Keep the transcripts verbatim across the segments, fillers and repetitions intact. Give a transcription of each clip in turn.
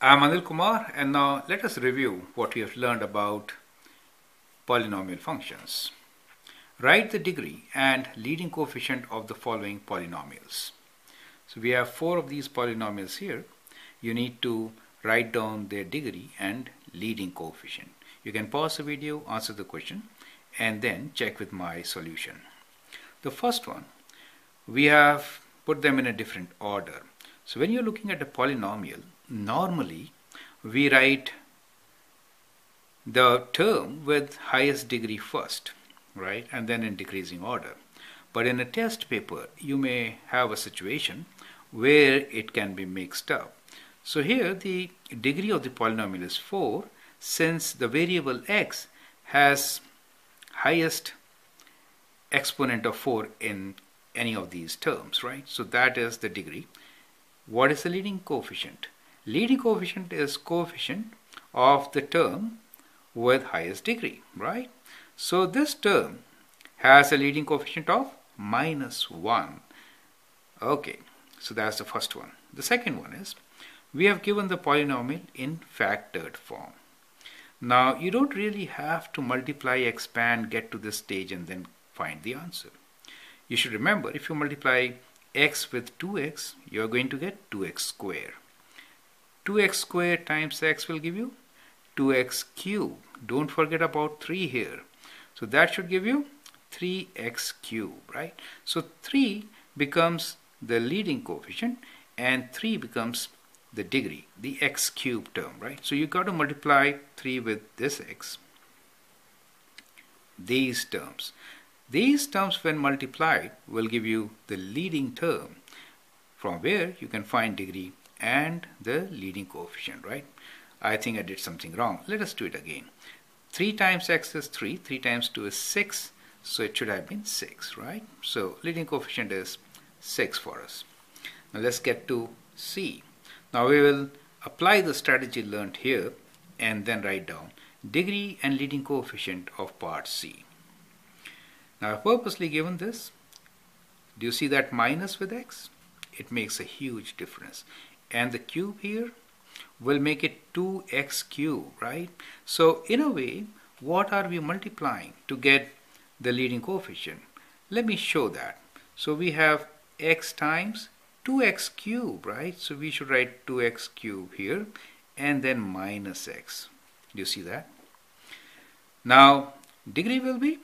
I'm Anil Kumar, and now let us review what we have learned about polynomial functions. Write the degree and leading coefficient of the following polynomials. So we have four of these polynomials here. You need to write down their degree and leading coefficient. You can pause the video, answer the question, and then check with my solution. The first one, we have put them in a different order. So when you're looking at a polynomial, normally we write the term with highest degree first, right, and then in decreasing order. But in a test paper you may have a situation where it can be mixed up. So here the degree of the polynomial is four, since the variable x has highest exponent of four in any of these terms, right? So that is the degree. What is the leading coefficient? Leading coefficient is coefficient of the term with highest degree, right? So this term has a leading coefficient of minus one. Okay, so that's the first one. The second one is, we have given the polynomial in factored form. Now, you don't really have to multiply, expand, get to this stage and then find the answer. You should remember, if you multiply x with two x, you're going to get two x squared. two x squared times x will give you two x cubed. Don't forget about three here. So that should give you three x cubed, right? So three becomes the leading coefficient and three becomes the degree, the x cubed term, right? So you got to multiply three with this x. These terms. These terms when multiplied will give you the leading term, from where you can find degree and the leading coefficient, right? I think I did something wrong. Let us do it again. three times x is three, three times two is six, so it should have been six, right? So leading coefficient is six for us. Now let's get to C. Now we will apply the strategy learned here and then write down degree and leading coefficient of part C. Now I've purposely given this. Do you see that minus with x? It makes a huge difference. And the cube here will make it two x cubed, right? So in a way, what are we multiplying to get the leading coefficient? Let me show that. So we have x times two x cubed, right? So we should write two x cubed here and then minus x. Do you see that? Now degree will be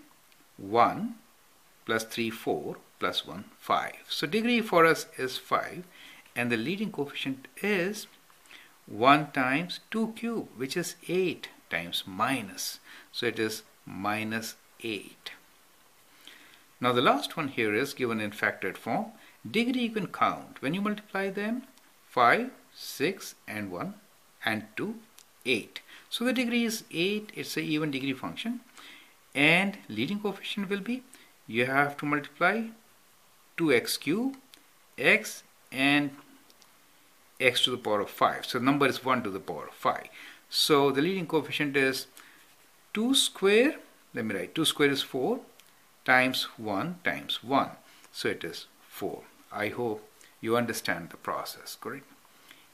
one plus three, four plus one, five. So degree for us is five. And the leading coefficient is one times two cubed, which is eight times minus. So it is minus eight. Now the last one here is given in factored form. Degree you can count. When you multiply them, five, six, and one, and two, eight. So the degree is eight. It's an even degree function. And leading coefficient will be, you have to multiply two x cubed, x, and x to the power of five. So the number is one to the power of five. So the leading coefficient is two square, let me write, two square is four, times one times one. So it is four. I hope you understand the process, correct?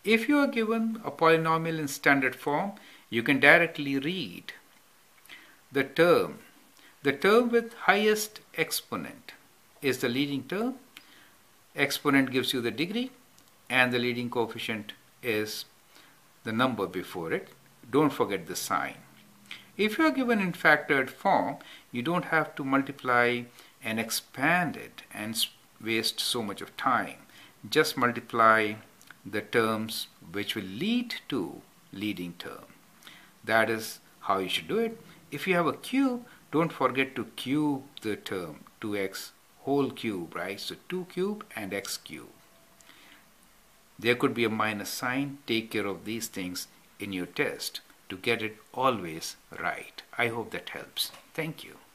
If you are given a polynomial in standard form, you can directly read the term. The term with highest exponent is the leading term. Exponent gives you the degree, and the leading coefficient is the number before it. Don't forget the sign. If you are given in factored form, you don't have to multiply and expand it and waste so much of time. Just multiply the terms which will lead to leading term. That is how you should do it. If you have a cube, don't forget to cube the term, two x whole cube, right? So two cube and x cube. There could be a minus sign. Take care of these things in your test to get it always right. I hope that helps. Thank you.